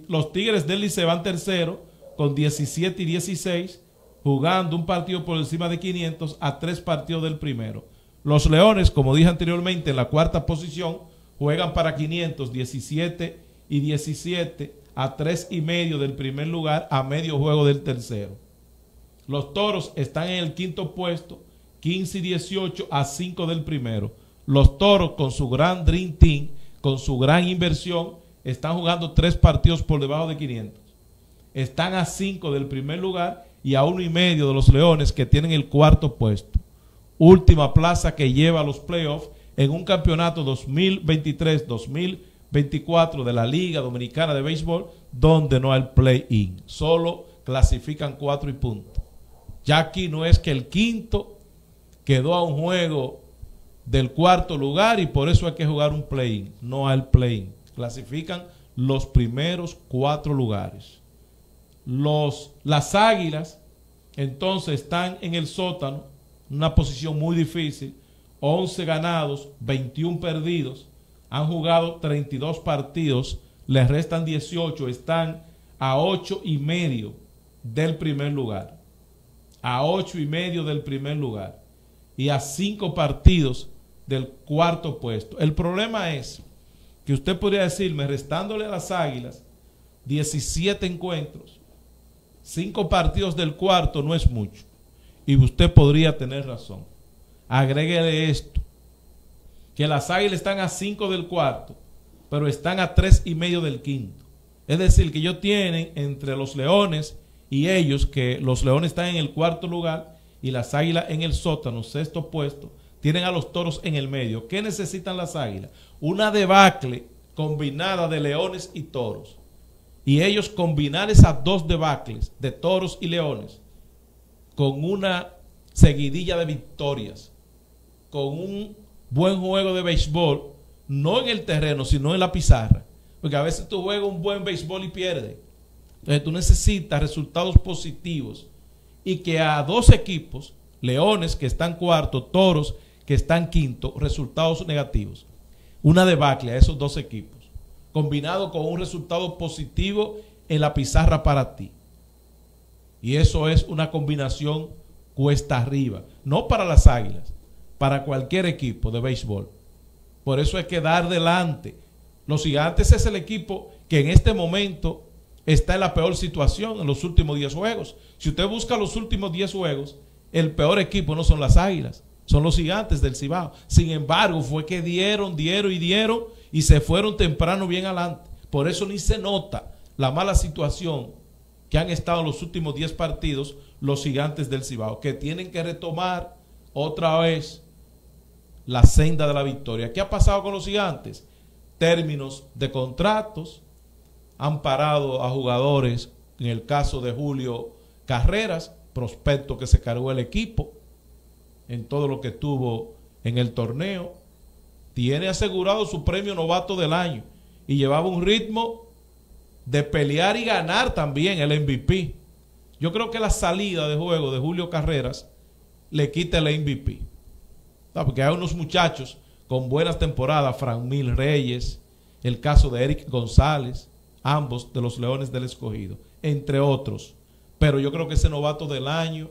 Los Tigres del Licey van tercero con 17 y 16, jugando un partido por encima de 500 a 3 partidos del primero. Los Leones, como dije anteriormente, en la cuarta posición, juegan para 500, 17 y 17 a 3.5 del primer lugar, a medio juego del tercero. Los Toros están en el quinto puesto, 15 y 18 a 5 del primero. Los Toros, con su gran Dream Team, con su gran inversión, están jugando 3 partidos por debajo de 500. Están a 5 del primer lugar y a 1.5 de los Leones, que tienen el cuarto puesto. Última plaza que lleva a los playoffs en un campeonato 2023-2024 de la Liga Dominicana de Béisbol, donde no hay play-in. Solo clasifican 4 y punto. Ya aquí no es que el quinto quedó a un juego del cuarto lugar y por eso hay que jugar un play-in. No hay play-in. Clasifican los primeros 4 lugares. Las Águilas entonces están en el sótano, una posición muy difícil, 11 ganados, 21 perdidos, han jugado 32 partidos, les restan 18, están a 8.5 del primer lugar, a 8.5 del primer lugar y a 5 partidos del cuarto puesto. El problema es que usted podría decirme, restándole a las Águilas 17 encuentros, 5 partidos del cuarto no es mucho. Y usted podría tener razón. Agréguele esto, que las Águilas están a 5 del cuarto, pero están a 3.5 del quinto. Es decir, que ellos tienen entre los Leones y ellos, que los Leones están en el cuarto lugar y las Águilas en el sótano, sexto puesto, tienen a los Toros en el medio. ¿Qué necesitan las Águilas? Una debacle combinada de Leones y Toros. y ellos combinar esas dos debacles de Toros y Leones con una seguidilla de victorias, con un buen juego de béisbol, no en el terreno, sino en la pizarra, porque a veces tú juegas un buen béisbol y pierdes. Entonces tú necesitas resultados positivos, y que a dos equipos, Leones que están cuarto, Toros que están quinto, resultados negativos, una debacle a esos dos equipos, combinado con un resultado positivo en la pizarra para ti. Y eso es una combinación cuesta arriba, no para las Águilas, para cualquier equipo de béisbol. Por eso es que dar delante. Los Gigantes es el equipo que en este momento está en la peor situación en los últimos 10 juegos. Si usted busca los últimos 10 juegos, el peor equipo no son las Águilas, son los Gigantes del Cibao. Sin embargo, fue que dieron y se fueron temprano bien adelante. Por eso ni se nota la mala situación que han estado los últimos 10 partidos los Gigantes del Cibao, que tienen que retomar otra vez la senda de la victoria. ¿Qué ha pasado con los Gigantes? Términos de contratos, han parado a jugadores, en el caso de Julio Carreras, prospecto que se cargó el equipo en todo lo que tuvo en el torneo. Tiene asegurado su premio novato del año y llevaba un ritmo de pelear y ganar también el MVP. Yo creo que la salida de juego de Julio Carreras le quita el MVP. No, porque hay unos muchachos con buenas temporadas, Franmil Reyes, el caso de Eric González, ambos de los Leones del Escogido, entre otros. Pero yo creo que ese novato del año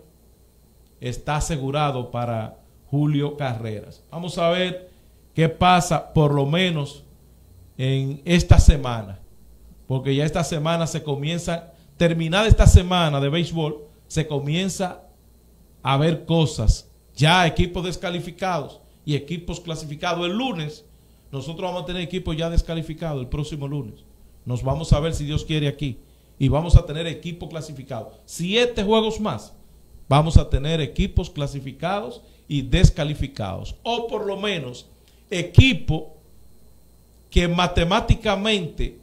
está asegurado para Julio Carreras. Vamos a ver qué pasa por lo menos en esta semana, porque ya esta semana se comienza, terminada esta semana de béisbol, se comienza a ver cosas, ya equipos descalificados y equipos clasificados. El lunes nosotros vamos a tener equipos ya descalificados, el próximo lunes nos vamos a ver, si Dios quiere, aquí, y vamos a tener equipos clasificados. 7 juegos más vamos a tener equipos clasificados y descalificados, o por lo menos equipo que matemáticamente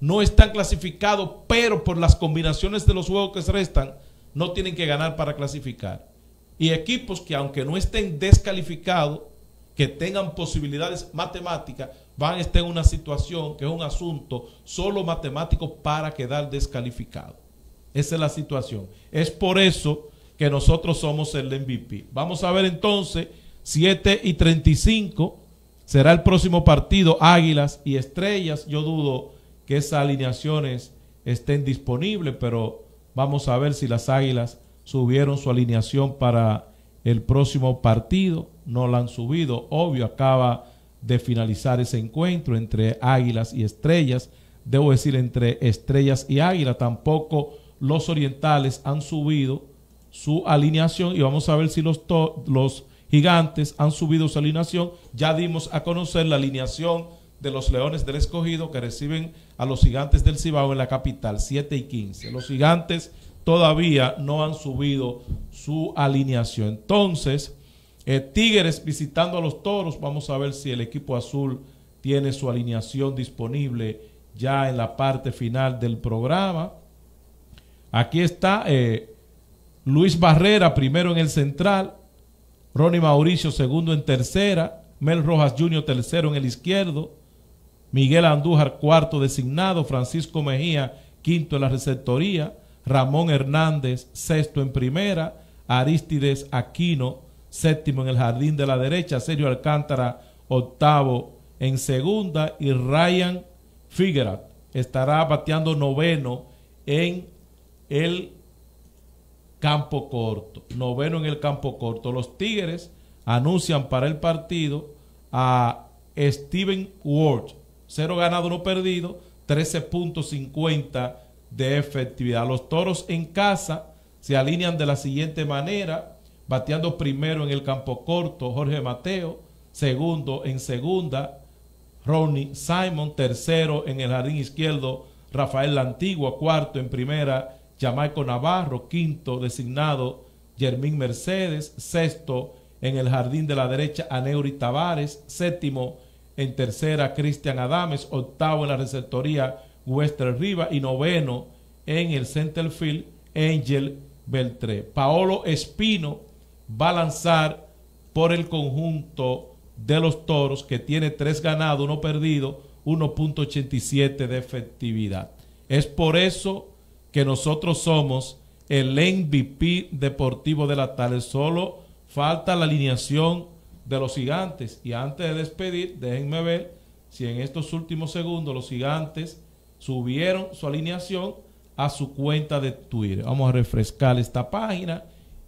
no están clasificados, pero por las combinaciones de los juegos que se restan no tienen que ganar para clasificar, y equipos que aunque no estén descalificados, que tengan posibilidades matemáticas, van a estar en una situación que es un asunto solo matemático para quedar descalificado. Esa es la situación. Es por eso que nosotros somos el MVP. Vamos a ver entonces, 7:35 será el próximo partido, Águilas y Estrellas. Yo dudo que esas alineaciones estén disponibles, pero vamos a ver si las Águilas subieron su alineación para el próximo partido. No la han subido, obvio, acaba de finalizar ese encuentro entre Águilas y Estrellas. Debo decir, entre Estrellas y Águila. Tampoco los Orientales han subido su alineación, y vamos a ver si los Gigantes han subido su alineación. Ya dimos a conocer la alineación de los Leones del Escogido, que reciben a los Gigantes del Cibao en la capital, 7:15. Los Gigantes todavía no han subido su alineación. Entonces, Tigres visitando a los Toros. Vamos a ver si el equipo azul tiene su alineación disponible ya en la parte final del programa. Aquí está Luis Barrera, primero en el central. Ronnie Mauricio, segundo en tercera. Mel Rojas Jr., tercero en el izquierdo. Miguel Andújar, cuarto designado. Francisco Mejía, quinto en la receptoría. Ramón Hernández, sexto en primera. Aristides Aquino, séptimo en el jardín de la derecha. Sergio Alcántara, octavo en segunda. Y Ryan Figueroa estará bateando noveno en el campo corto. Noveno en el campo corto. Los Tigres anuncian para el partido a Steven Ward, 0 ganado, 1 perdido, 13.50 de efectividad. Los Toros en casa se alinean de la siguiente manera: bateando primero en el campo corto, Jorge Mateo, segundo en segunda, Ronnie Simon, tercero en el jardín izquierdo, Rafael La Antigua, cuarto en primera, Jamaico Navarro, quinto designado, Jermín Mercedes, sexto en el jardín de la derecha, Aneuri Tavares, séptimo en tercera, Cristian Adames, octavo en la receptoría, Wester Riva, y noveno en el center field, Angel Beltré. Paolo Espino va a lanzar por el conjunto de los Toros, que tiene 3 ganados, 1 perdido, 1.87 de efectividad. Es por eso que nosotros somos el MVP deportivo de la tarde. Solo falta la alineación de los Gigantes. Y antes de despedir, déjenme ver si en estos últimos segundos los Gigantes subieron su alineación a su cuenta de Twitter. Vamos a refrescar esta página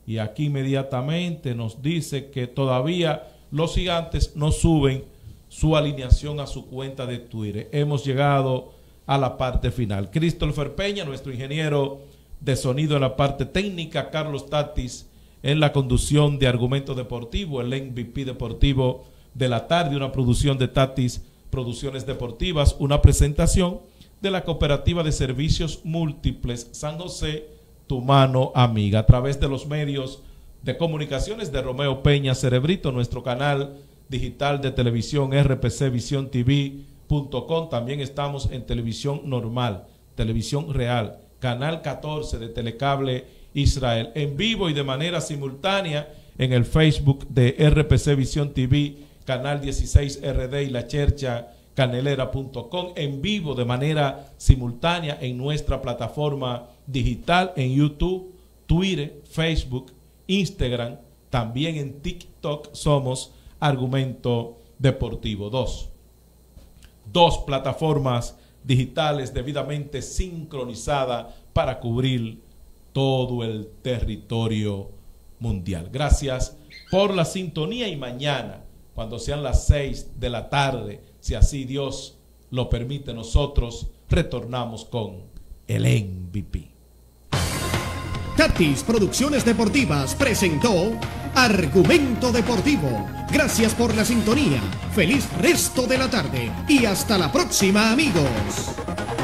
y aquí inmediatamente nos dice que todavía los Gigantes no suben su alineación a su cuenta de Twitter. Hemos llegado a la parte final. Christopher Peña, nuestro ingeniero de sonido en la parte técnica, Carlos Tatis en la conducción de Argumento Deportivo, el MVP deportivo de la tarde, una producción de Tatis Producciones Deportivas, una presentación de la Cooperativa de Servicios Múltiples San José, tu mano amiga, a través de los medios de comunicaciones de Romeo Peña Cerebrito, nuestro canal digital de televisión rpcvisiontv.com, también estamos en televisión normal, televisión real, canal 14 de Telecable Israel, en vivo y de manera simultánea en el Facebook de RPC Visión TV, canal 16 RD y la Chercha Canelera.com, en vivo de manera simultánea en nuestra plataforma digital, en YouTube, Twitter, Facebook, Instagram, también en TikTok somos Argumento Deportivo. Dos plataformas digitales debidamente sincronizadas para cubrir todo el territorio mundial. Gracias por la sintonía y mañana, cuando sean las 6 de la tarde, si así Dios lo permite, nosotros retornamos con el MVP. Tatis Producciones Deportivas presentó Argumento Deportivo. Gracias por la sintonía. Feliz resto de la tarde y hasta la próxima, amigos.